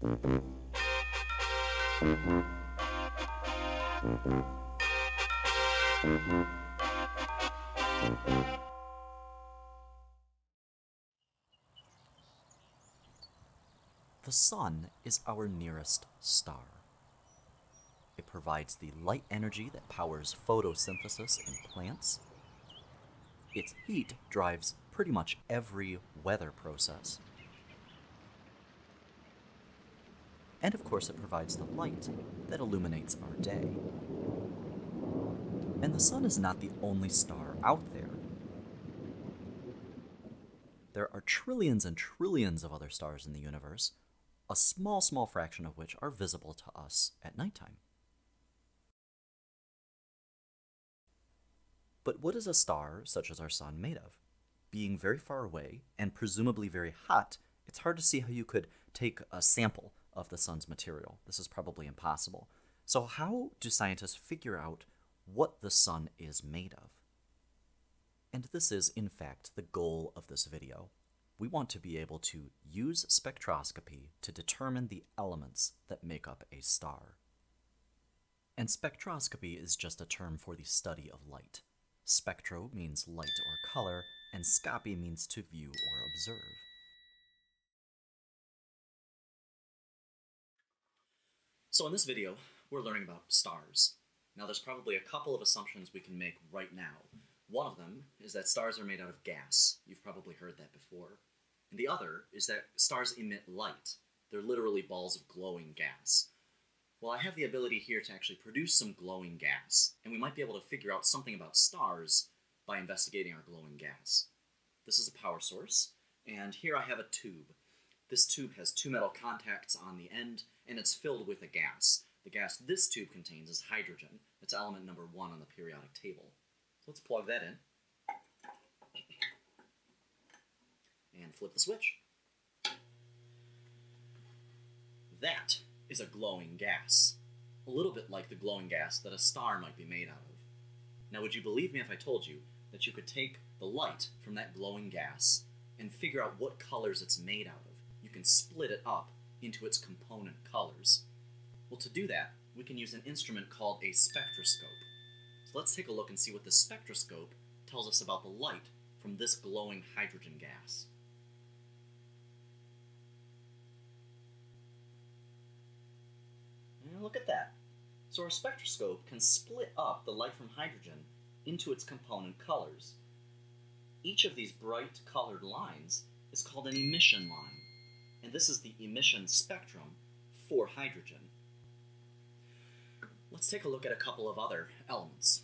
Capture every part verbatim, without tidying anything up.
The Sun is our nearest star. It provides the light energy that powers photosynthesis in plants. Its heat drives pretty much every weather process. And of course it provides the light that illuminates our day. And the Sun is not the only star out there. There are trillions and trillions of other stars in the universe, a small, small fraction of which are visible to us at nighttime. But what is a star such as our Sun made of? Being very far away and presumably very hot, it's hard to see how you could take a sample of the Sun's material. This is probably impossible. So how do scientists figure out what the Sun is made of? And this is, in fact, the goal of this video. We want to be able to use spectroscopy to determine the elements that make up a star. And spectroscopy is just a term for the study of light. Spectro means light or color, and scopy means to view or observe. So in this video, we're learning about stars. Now there's probably a couple of assumptions we can make right now. One of them is that stars are made out of gas. You've probably heard that before. And the other is that stars emit light. They're literally balls of glowing gas. Well, I have the ability here to actually produce some glowing gas, and we might be able to figure out something about stars by investigating our glowing gas. This is a power source, and here I have a tube. This tube has two metal contacts on the end, and it's filled with a gas. The gas this tube contains is hydrogen. It's element number one on the periodic table. So let's plug that in. And flip the switch. That is a glowing gas. A little bit like the glowing gas that a star might be made out of. Now, would you believe me if I told you that you could take the light from that glowing gas and figure out what colors it's made out of? You can split it up into its component colors. Well, to do that, we can use an instrument called a spectroscope. So let's take a look and see what the spectroscope tells us about the light from this glowing hydrogen gas. And look at that. So our spectroscope can split up the light from hydrogen into its component colors. Each of these bright colored lines is called an emission line. And this is the emission spectrum for hydrogen. Let's take a look at a couple of other elements.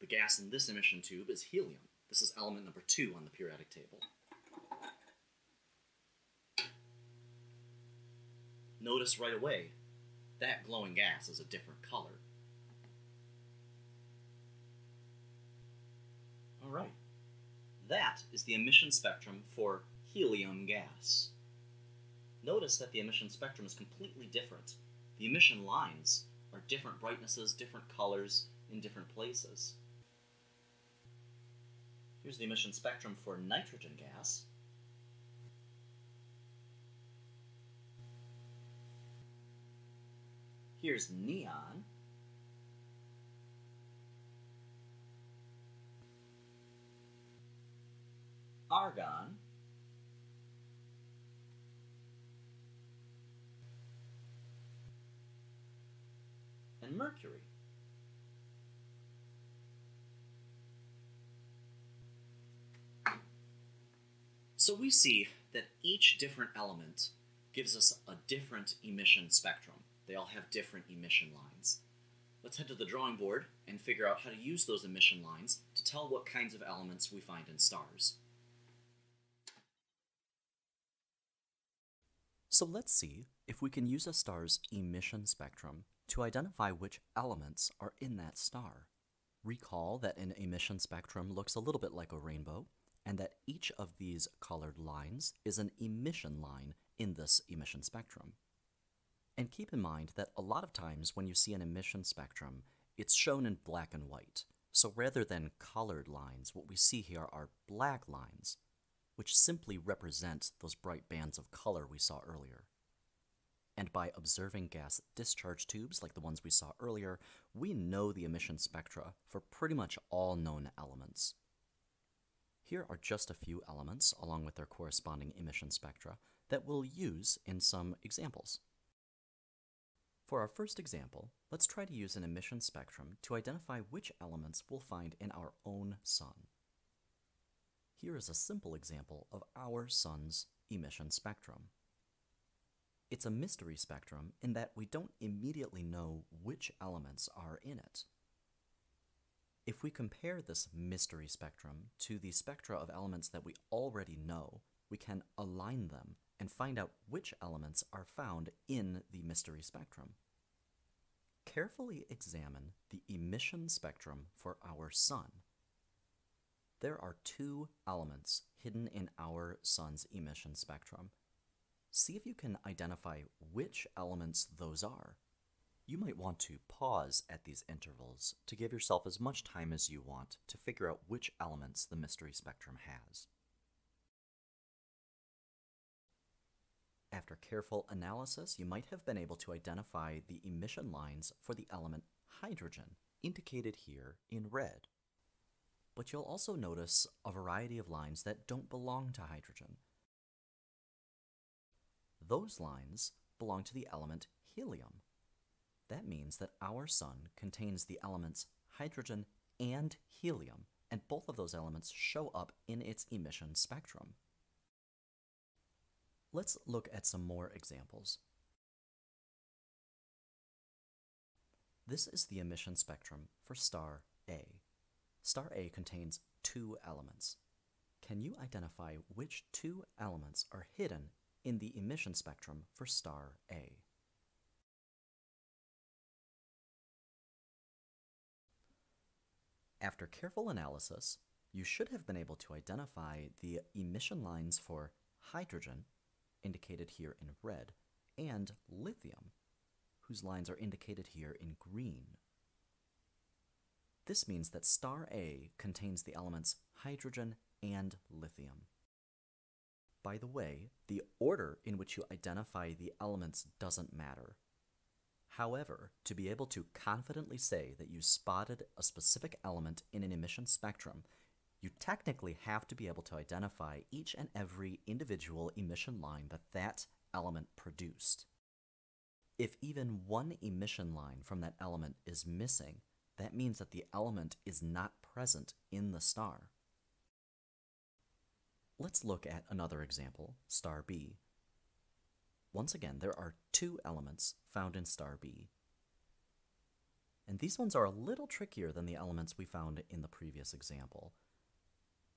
The gas in this emission tube is helium. This is element number two on the periodic table. Notice right away that glowing gas is a different color. All right, that is the emission spectrum for helium gas. Notice that the emission spectrum is completely different. The emission lines are different brightnesses, different colors in different places. Here's the emission spectrum for nitrogen gas. Here's neon. Argon. And mercury. So we see that each different element gives us a different emission spectrum. They all have different emission lines. Let's head to the drawing board and figure out how to use those emission lines to tell what kinds of elements we find in stars. So let's see if we can use a star's emission spectrum to identify which elements are in that star. Recall that an emission spectrum looks a little bit like a rainbow, and that each of these colored lines is an emission line in this emission spectrum. And keep in mind that a lot of times when you see an emission spectrum, it's shown in black and white. So rather than colored lines, what we see here are black lines, which simply represent those bright bands of color we saw earlier. And by observing gas discharge tubes like the ones we saw earlier, we know the emission spectra for pretty much all known elements. Here are just a few elements, along with their corresponding emission spectra, that we'll use in some examples. For our first example, let's try to use an emission spectrum to identify which elements we'll find in our own sun. Here is a simple example of our sun's emission spectrum. It's a mystery spectrum in that we don't immediately know which elements are in it. If we compare this mystery spectrum to the spectra of elements that we already know, we can align them and find out which elements are found in the mystery spectrum. Carefully examine the emission spectrum for our sun. There are two elements hidden in our sun's emission spectrum. See if you can identify which elements those are. You might want to pause at these intervals to give yourself as much time as you want to figure out which elements the mystery spectrum has. After careful analysis, you might have been able to identify the emission lines for the element hydrogen, indicated here in red. But you'll also notice a variety of lines that don't belong to hydrogen. Those lines belong to the element helium. That means that our sun contains the elements hydrogen and helium, and both of those elements show up in its emission spectrum. Let's look at some more examples. This is the emission spectrum for star A. Star A contains two elements. Can you identify which two elements are hidden in the emission spectrum for star A? After careful analysis, you should have been able to identify the emission lines for hydrogen, indicated here in red, and lithium, whose lines are indicated here in green. This means that star A contains the elements hydrogen and lithium. By the way, the order in which you identify the elements doesn't matter. However, to be able to confidently say that you spotted a specific element in an emission spectrum, you technically have to be able to identify each and every individual emission line that that element produced. If even one emission line from that element is missing, that means that the element is not present in the star. Let's look at another example, star B. Once again, there are two elements found in star B. And these ones are a little trickier than the elements we found in the previous example.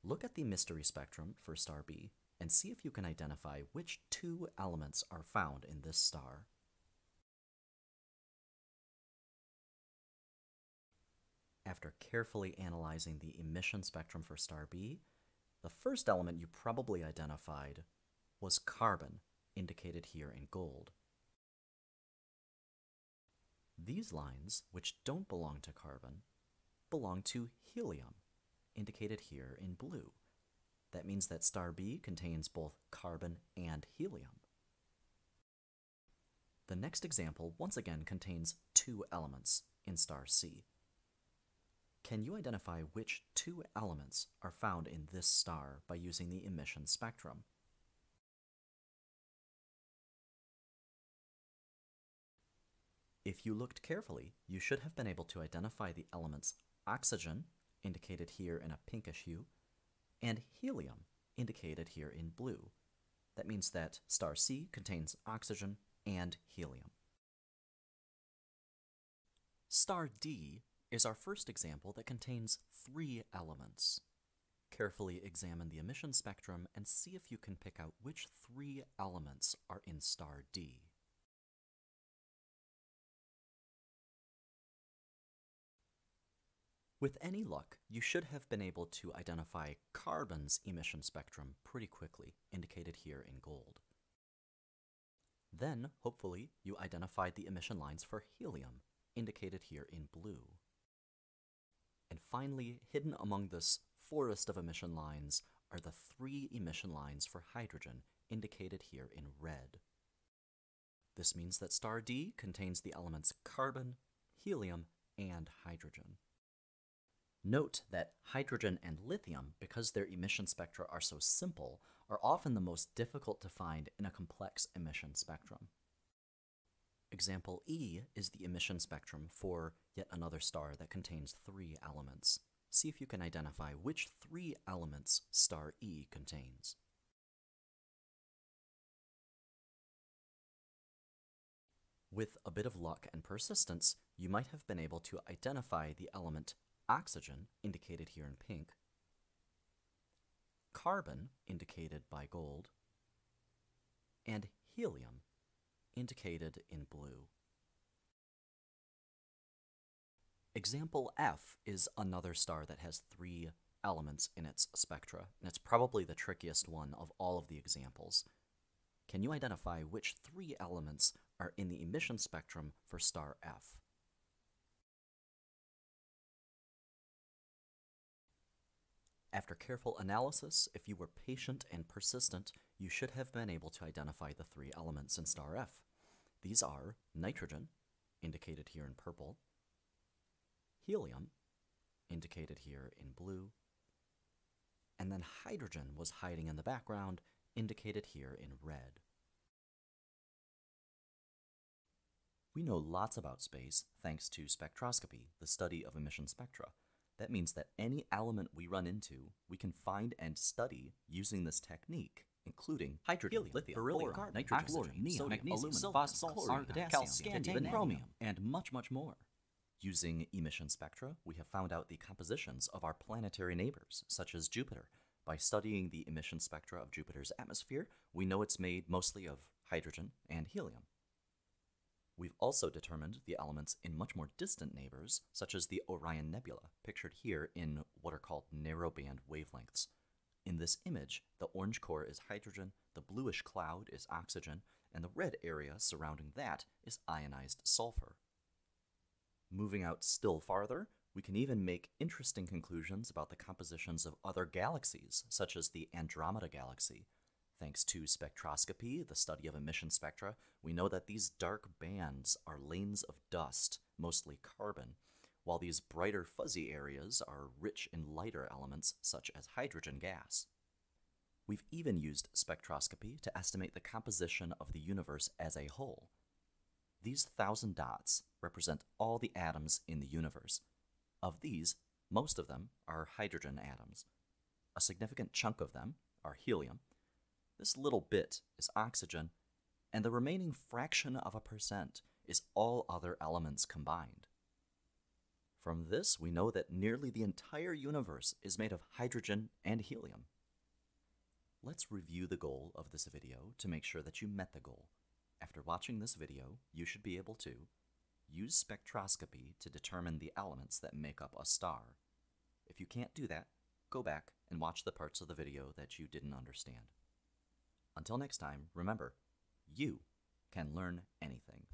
Look at the mystery spectrum for star B and see if you can identify which two elements are found in this star. After carefully analyzing the emission spectrum for star B, the first element you probably identified was carbon, indicated here in gold. These lines, which don't belong to carbon, belong to helium, indicated here in blue. That means that star B contains both carbon and helium. The next example, once again, contains two elements in star C. Can you identify which two elements are found in this star by using the emission spectrum? If you looked carefully, you should have been able to identify the elements oxygen, indicated here in a pinkish hue, and helium, indicated here in blue. That means that star C contains oxygen and helium. Star D is our first example that contains three elements. Carefully examine the emission spectrum and see if you can pick out which three elements are in star D. With any luck, you should have been able to identify carbon's emission spectrum pretty quickly, indicated here in gold. Then, hopefully, you identified the emission lines for helium, indicated here in blue. And finally, hidden among this forest of emission lines are the three emission lines for hydrogen, indicated here in red. This means that star D contains the elements carbon, helium, and hydrogen. Note that hydrogen and lithium, because their emission spectra are so simple, are often the most difficult to find in a complex emission spectrum. Example E is the emission spectrum for yet another star that contains three elements. See if you can identify which three elements star E contains. With a bit of luck and persistence, you might have been able to identify the element oxygen, indicated here in pink, carbon, indicated by gold, and helium, indicated in blue. Example F is another star that has three elements in its spectra, and it's probably the trickiest one of all of the examples. Can you identify which three elements are in the emission spectrum for star F? After careful analysis, if you were patient and persistent, you should have been able to identify the three elements in star F. These are nitrogen, indicated here in purple, helium, indicated here in blue, and then hydrogen was hiding in the background, indicated here in red. We know lots about space thanks to spectroscopy, the study of emission spectra. That means that any element we run into, we can find and study using this technique, including hydrogen, helium, lithium, beryllium, carbon, nitrogen, oxygen, neon, sodium, magnesium, aluminum, silver, phosphorus, chlorine, potassium, calcium, titanium, chromium, and much, much more. Using emission spectra, we have found out the compositions of our planetary neighbors, such as Jupiter. By studying the emission spectra of Jupiter's atmosphere, we know it's made mostly of hydrogen and helium. We've also determined the elements in much more distant neighbors, such as the Orion Nebula, pictured here in what are called narrowband wavelengths. In this image, the orange core is hydrogen, the bluish cloud is oxygen, and the red area surrounding that is ionized sulfur. Moving out still farther, we can even make interesting conclusions about the compositions of other galaxies, such as the Andromeda Galaxy. Thanks to spectroscopy, the study of emission spectra, we know that these dark bands are lanes of dust, mostly carbon, while these brighter fuzzy areas are rich in lighter elements such as hydrogen gas. We've even used spectroscopy to estimate the composition of the universe as a whole. These thousand dots represent all the atoms in the universe. Of these, most of them are hydrogen atoms. A significant chunk of them are helium. This little bit is oxygen, and the remaining fraction of a percent is all other elements combined. From this, we know that nearly the entire universe is made of hydrogen and helium. Let's review the goal of this video to make sure that you met the goal. After watching this video, you should be able to use spectroscopy to determine the elements that make up a star. If you can't do that, go back and watch the parts of the video that you didn't understand. Until next time, remember, you can learn anything.